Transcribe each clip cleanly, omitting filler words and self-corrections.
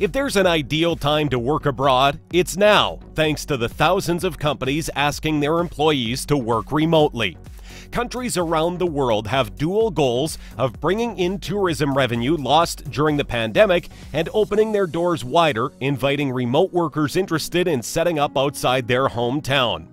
If there's an ideal time to work abroad, it's now, thanks to the thousands of companies asking their employees to work remotely. Countries around the world have dual goals of bringing in tourism revenue lost during the pandemic and opening their doors wider, inviting remote workers interested in setting up outside their hometown.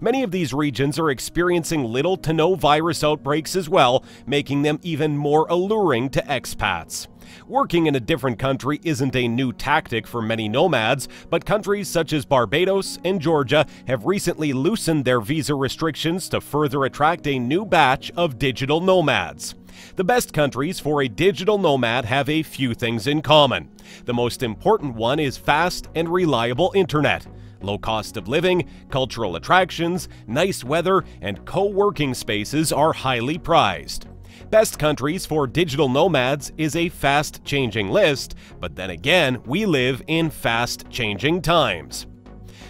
Many of these regions are experiencing little to no virus outbreaks as well, making them even more alluring to expats. Working in a different country isn't a new tactic for many nomads, but countries such as Barbados and Georgia have recently loosened their visa restrictions to further attract a new batch of digital nomads. The best countries for a digital nomad have a few things in common. The most important one is fast and reliable internet. Low cost of living, cultural attractions, nice weather, and co-working spaces are highly prized. Best countries for digital nomads is a fast-changing list, but then again, we live in fast-changing times.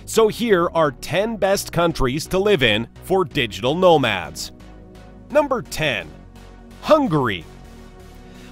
So here are 10 best countries to live in for digital nomads. Number 10. Hungary.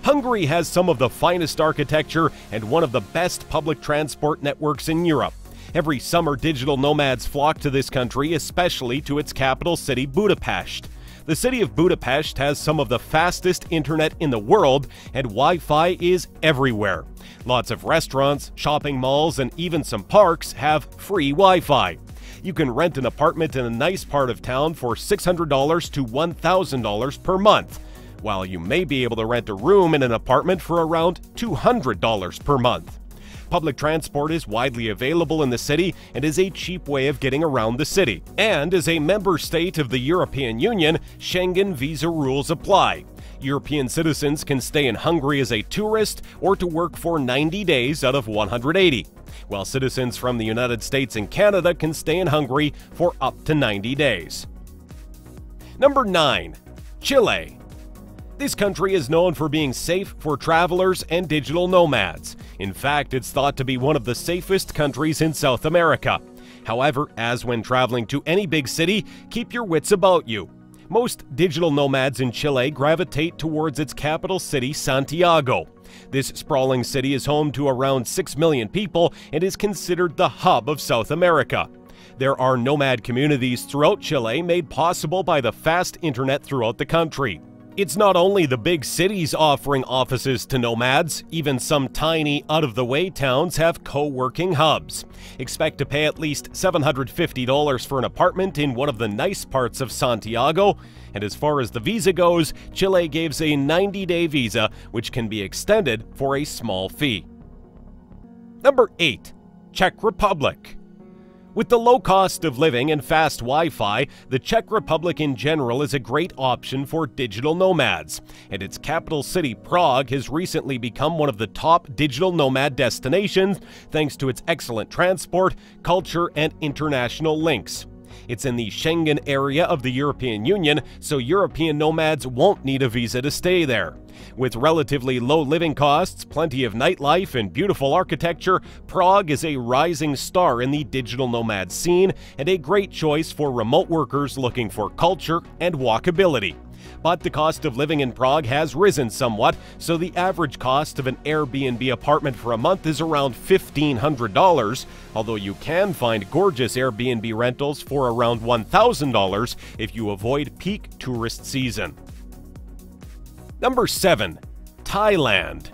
Hungary has some of the finest architecture and one of the best public transport networks in Europe. Every summer, digital nomads flock to this country, especially to its capital city, Budapest. The city of Budapest has some of the fastest internet in the world, and Wi-Fi is everywhere. Lots of restaurants, shopping malls, and even some parks have free Wi-Fi. You can rent an apartment in a nice part of town for $600 to $1,000 per month, while you may be able to rent a room in an apartment for around $200 per month. Public transport is widely available in the city and is a cheap way of getting around the city. And as a member state of the European Union, Schengen visa rules apply. European citizens can stay in Hungary as a tourist or to work for 90 days out of 180, while citizens from the United States and Canada can stay in Hungary for up to 90 days. Number 9. Chile. This country is known for being safe for travelers and digital nomads. In fact, it's thought to be one of the safest countries in South America. However, as when traveling to any big city, keep your wits about you. Most digital nomads in Chile gravitate towards its capital city, Santiago. This sprawling city is home to around 6 million people and is considered the hub of South America. There are nomad communities throughout Chile made possible by the fast internet throughout the country. It's not only the big cities offering offices to nomads, even some tiny, out-of-the-way towns have co-working hubs. Expect to pay at least $750 for an apartment in one of the nice parts of Santiago, and as far as the visa goes, Chile gives a 90-day visa, which can be extended for a small fee. Number 8. Czech Republic. With the low cost of living and fast Wi-Fi, the Czech Republic in general is a great option for digital nomads, and its capital city, Prague, has recently become one of the top digital nomad destinations thanks to its excellent transport, culture, and international links. It's in the Schengen area of the European Union, so European nomads won't need a visa to stay there. With relatively low living costs, plenty of nightlife, and beautiful architecture, Prague is a rising star in the digital nomad scene and a great choice for remote workers looking for culture and walkability. But the cost of living in Prague has risen somewhat, so the average cost of an Airbnb apartment for a month is around $1,500, although you can find gorgeous Airbnb rentals for around $1,000 if you avoid peak tourist season. Number 7. Thailand.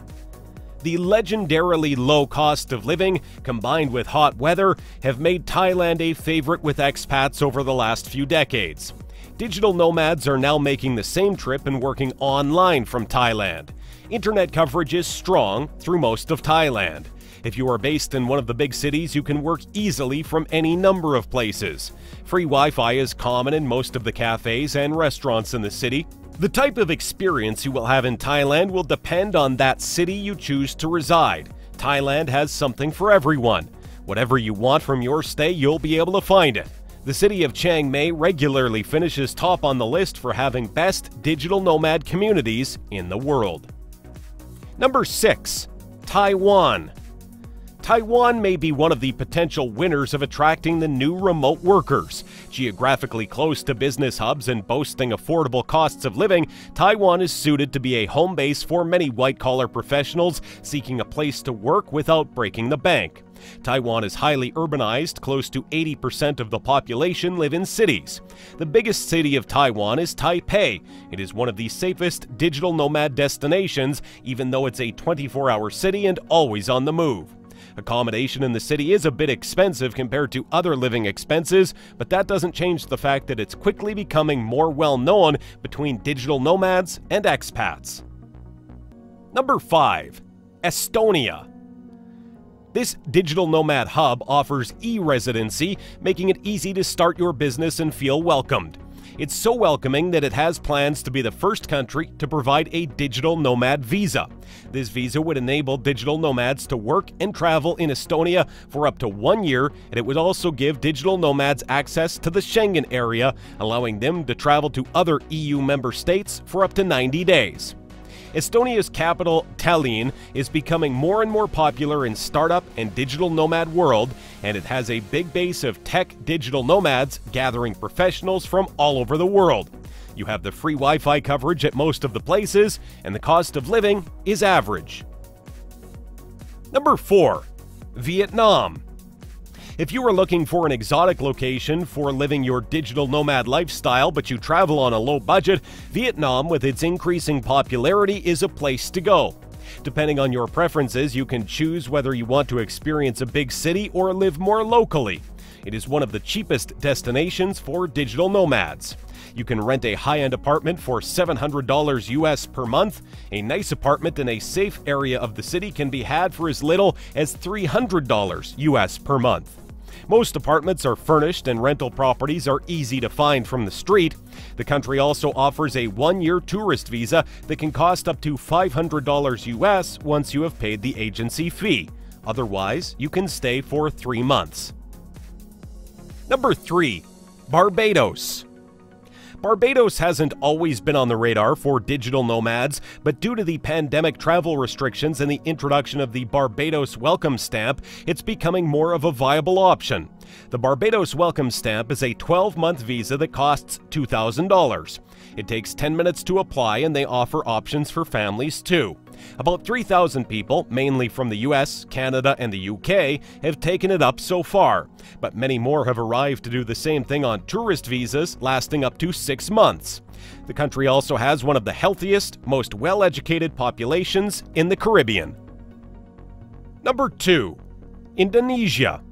The legendarily low cost of living, combined with hot weather, have made Thailand a favorite with expats over the last few decades. Digital nomads are now making the same trip and working online from Thailand. Internet coverage is strong through most of Thailand. If you are based in one of the big cities, you can work easily from any number of places. Free Wi-Fi is common in most of the cafes and restaurants in the city. The type of experience you will have in Thailand will depend on that city you choose to reside. Thailand has something for everyone. Whatever you want from your stay, you'll be able to find it. The city of Chiang Mai regularly finishes top on the list for having best digital nomad communities in the world. Number 6. Taiwan. Taiwan may be one of the potential winners of attracting the new remote workers. Geographically close to business hubs and boasting affordable costs of living, Taiwan is suited to be a home base for many white-collar professionals seeking a place to work without breaking the bank. Taiwan is highly urbanized. Close to 80% of the population live in cities. The biggest city of Taiwan is Taipei. It is one of the safest digital nomad destinations, even though it's a 24-hour city and always on the move. Accommodation in the city is a bit expensive compared to other living expenses, but that doesn't change the fact that it's quickly becoming more well-known between digital nomads and expats. Number 5. Estonia. This digital nomad hub offers e-residency, making it easy to start your business and feel welcomed. It's so welcoming that it has plans to be the first country to provide a digital nomad visa. This visa would enable digital nomads to work and travel in Estonia for up to 1 year, and it would also give digital nomads access to the Schengen area, allowing them to travel to other EU member states for up to 90 days. Estonia's capital, Tallinn, is becoming more and more popular in startup and digital nomad world, and it has a big base of tech digital nomads gathering professionals from all over the world. You have the free Wi-Fi coverage at most of the places, and the cost of living is average. Number 4. Vietnam. If you are looking for an exotic location for living your digital nomad lifestyle but you travel on a low budget, Vietnam, with its increasing popularity, is a place to go. Depending on your preferences, you can choose whether you want to experience a big city or live more locally. It is one of the cheapest destinations for digital nomads. You can rent a high-end apartment for $700 US per month. A nice apartment in a safe area of the city can be had for as little as $300 US per month. Most apartments are furnished and rental properties are easy to find from the street. The country also offers a 1-year tourist visa that can cost up to $500 US once you have paid the agency fee. Otherwise, you can stay for 3 months. Number 3. Barbados. Barbados hasn't always been on the radar for digital nomads, but due to the pandemic travel restrictions and the introduction of the Barbados Welcome Stamp, it's becoming more of a viable option. The Barbados Welcome Stamp is a 12-month visa that costs $2,000. It takes 10 minutes to apply, and they offer options for families too. About 3,000 people, mainly from the US, Canada, and the UK, have taken it up so far, but many more have arrived to do the same thing on tourist visas lasting up to 6 months. The country also has one of the healthiest, most well-educated populations in the Caribbean. Number 2. Indonesia.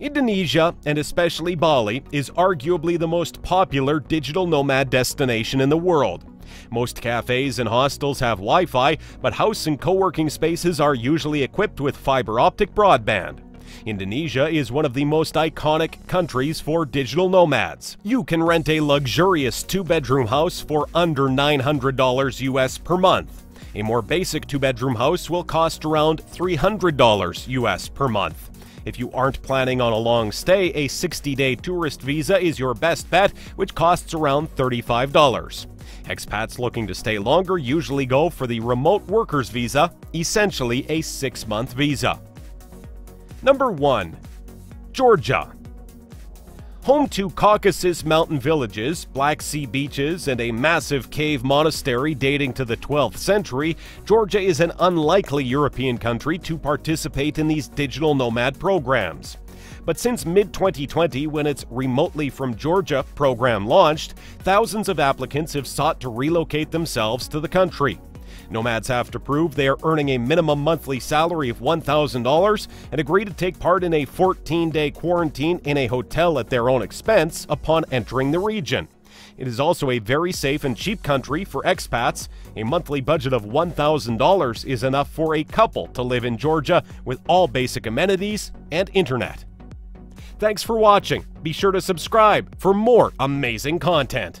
Indonesia, and especially Bali, is arguably the most popular digital nomad destination in the world. Most cafes and hostels have Wi-Fi, but house and co-working spaces are usually equipped with fiber optic broadband. Indonesia is one of the most iconic countries for digital nomads. You can rent a luxurious 2-bedroom house for under $900 US per month. A more basic 2-bedroom house will cost around $300 US per month. If you aren't planning on a long stay, a 60-day tourist visa is your best bet, which costs around $35. Expats looking to stay longer usually go for the remote workers visa, essentially a 6-month visa. Number 1. Georgia. Home to Caucasus mountain villages, Black Sea beaches, and a massive cave monastery dating to the 12th century, Georgia is an unlikely European country to participate in these digital nomad programs. But since mid-2020, when its Remotely from Georgia program launched, thousands of applicants have sought to relocate themselves to the country. Nomads have to prove they are earning a minimum monthly salary of $1,000 and agree to take part in a 14-day quarantine in a hotel at their own expense upon entering the region. It is also a very safe and cheap country for expats. A monthly budget of $1,000 is enough for a couple to live in Georgia with all basic amenities and internet. Thanks for watching. Be sure to subscribe for more amazing content.